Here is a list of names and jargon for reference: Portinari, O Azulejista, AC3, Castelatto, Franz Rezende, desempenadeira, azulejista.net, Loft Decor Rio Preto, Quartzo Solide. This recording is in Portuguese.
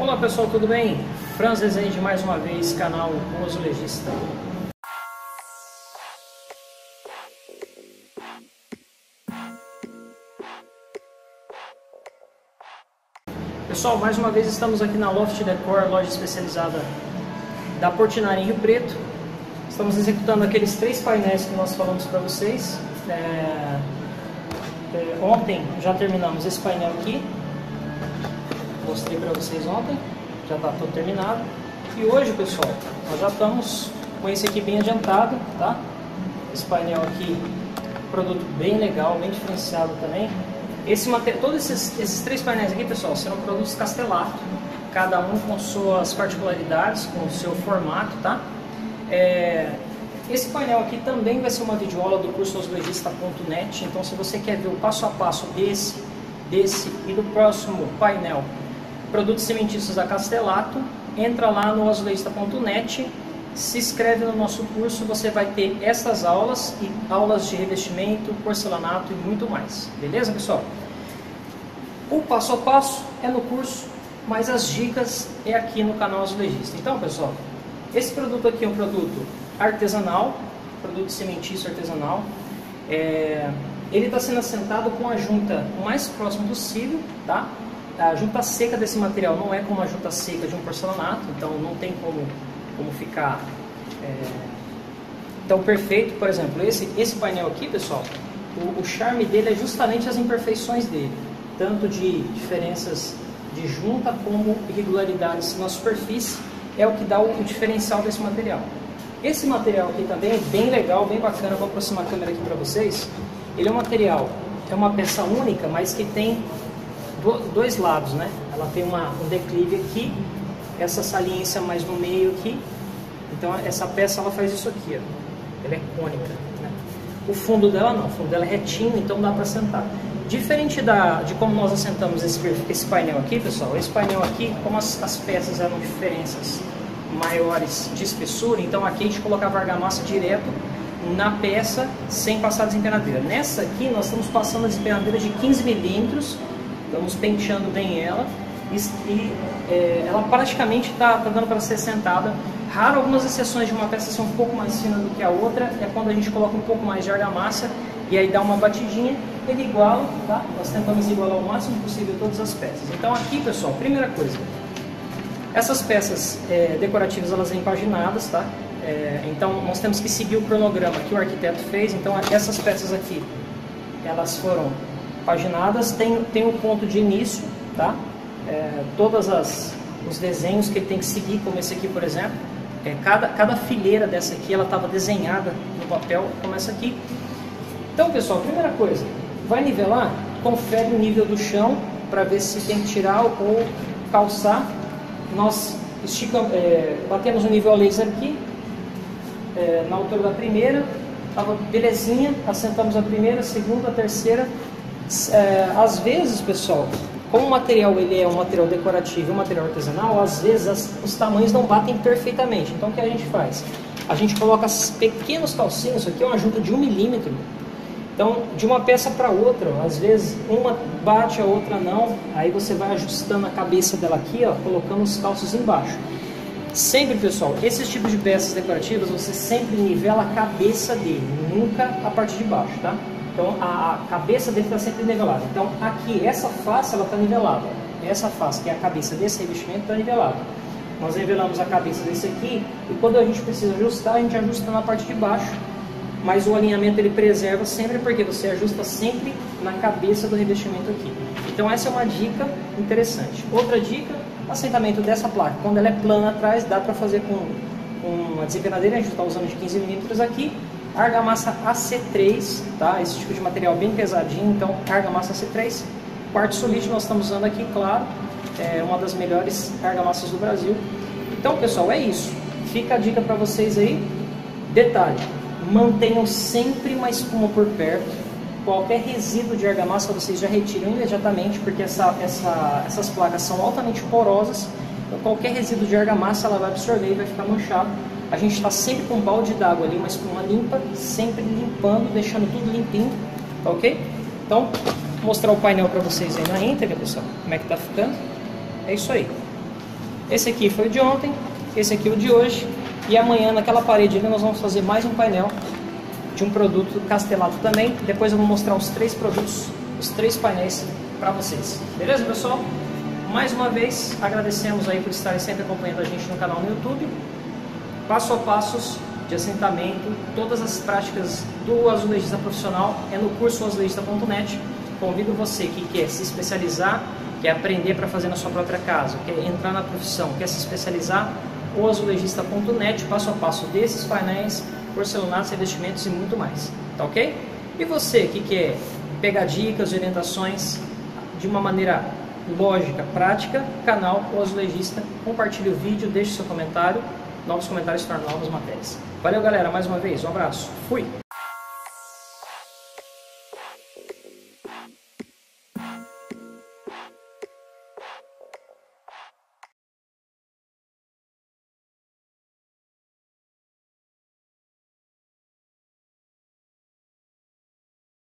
Olá pessoal, tudo bem? Franz Rezende mais uma vez, canal O Azulejista. Pessoal, mais uma vez estamos aqui na Loft Decor, loja especializada da Portinari em Rio Preto. Estamos executando aqueles três painéis que nós falamos para vocês. Ontem já terminamos esse painel aqui, mostrei para vocês ontem, já está todo terminado. E hoje, pessoal, nós já estamos com esse aqui bem adiantado, tá? Esse painel aqui, produto bem legal, bem diferenciado também. Todos esses três painéis aqui, pessoal, serão produtos Castelatto, cada um com suas particularidades, com o seu formato, tá? Esse painel aqui também vai ser uma videoaula do curso azulejista.net, então se você quer ver o passo a passo desse e do próximo painel, produtos cimentícios da Castelatto, entra lá no azulejista.net, se inscreve no nosso curso, você vai ter essas aulas e aulas de revestimento, porcelanato e muito mais. Beleza, pessoal? O passo a passo é no curso, mas as dicas é aqui no canal Azulejista. Então, pessoal, esse produto aqui é um produto artesanal, produto cimentício artesanal. Ele está sendo assentado com a junta o mais próximo possível, tá? A junta seca desse material não é como a junta seca de um porcelanato, então não tem como ficar tão perfeito. Por exemplo, esse painel aqui, pessoal, o charme dele é justamente as imperfeições dele, tanto de diferenças de junta como irregularidades na superfície, é o que dá o diferencial desse material. Esse material aqui também é bem legal, bem bacana, vou aproximar a câmera aqui para vocês. Ele é um material, é uma peça única, mas que tem dois lados, né? Ela tem um declive aqui, essa saliência mais no meio aqui. Então essa peça ela faz isso aqui, ó. Ela é cônica, né? O fundo dela não, o fundo dela é retinho, então dá para sentar. Diferente de como nós assentamos esse painel aqui, pessoal, esse painel aqui, como as peças eram diferenças maiores de espessura, então aqui a gente colocava argamassa direto na peça sem passar a desempenadeira. Nessa aqui nós estamos passando a desempenadeira de 15 milímetros, estamos penteando bem ela e ela praticamente está dando para ser sentada. Raro algumas exceções de uma peça ser um pouco mais fina do que a outra, é quando a gente coloca um pouco mais de argamassa e aí dá uma batidinha, ele iguala, tá? Nós tentamos igualar o máximo possível todas as peças. Então aqui, pessoal, primeira coisa, essas peças decorativas elas são empaginadas, tá? Então nós temos que seguir o cronograma que o arquiteto fez, então essas peças aqui elas foram paginadas, tem um ponto de início, tá? Todas os desenhos que ele tem que seguir, como esse aqui por exemplo, cada fileira dessa aqui ela estava desenhada no papel, como essa aqui. Então pessoal, primeira coisa, vai nivelar, confere o nível do chão para ver se tem que tirar ou calçar. Nós esticamos, batemos o nível a laser aqui, na altura da primeira, estava belezinha, assentamos a primeira, a segunda, a terceira. Às vezes, pessoal, como o material ele é um material decorativo e um material artesanal, às vezes os tamanhos não batem perfeitamente. Então o que a gente faz? A gente coloca pequenos calcinhos, isso aqui é uma junta de 1 milímetro. Então, de uma peça para outra, às vezes uma bate, a outra não. Aí você vai ajustando a cabeça dela aqui, ó, colocando os calços embaixo. Sempre, pessoal, esses tipos de peças decorativas, você sempre nivela a cabeça dele, nunca a parte de baixo, tá? Então, a cabeça dele está sempre nivelada. Então, aqui, essa face, ela está nivelada. Essa face, que é a cabeça desse revestimento, está nivelada. Nós nivelamos a cabeça desse aqui, e quando a gente precisa ajustar, a gente ajusta na parte de baixo. Mas o alinhamento ele preserva sempre, porque você ajusta sempre na cabeça do revestimento aqui. Então essa é uma dica interessante. Outra dica, assentamento dessa placa. Quando ela é plana atrás, dá para fazer com uma desempenadeira, a gente está usando de 15 milímetros aqui. Argamassa AC3, tá? Esse tipo de material bem pesadinho, então argamassa AC3. Quartzo solide nós estamos usando aqui, claro, é uma das melhores argamassas do Brasil. Então pessoal, é isso. Fica a dica para vocês aí. Detalhe, mantenham sempre uma espuma por perto. Qualquer resíduo de argamassa vocês já retiram imediatamente, porque essas placas são altamente porosas. Então qualquer resíduo de argamassa ela vai absorver e vai ficar manchado. A gente está sempre com um balde d'água ali, uma espuma limpa, sempre limpando, deixando tudo limpinho, tá ok? Então, vou mostrar o painel para vocês aí na íntegra, pessoal, como é que tá ficando. É isso aí. Esse aqui foi o de ontem, esse aqui é o de hoje. E amanhã naquela parede ali nós vamos fazer mais um painel de um produto Castelatto também. Depois eu vou mostrar os três produtos, os três painéis para vocês. Beleza, pessoal? Mais uma vez, agradecemos aí por estarem sempre acompanhando a gente no canal no YouTube. Passo a passos de assentamento, todas as práticas do azulejista profissional é no curso azulejista.net. Convido você que quer se especializar, quer aprender para fazer na sua própria casa, quer entrar na profissão, quer se especializar, o azulejista.net, passo a passo desses painéis, porcelanatos, revestimentos e muito mais. Tá ok? E você que quer pegar dicas, orientações de uma maneira lógica, prática, canal O Azulejista, compartilhe o vídeo, deixe seu comentário, novos comentários tornam novas matérias. Valeu, galera, mais uma vez, um abraço, fui!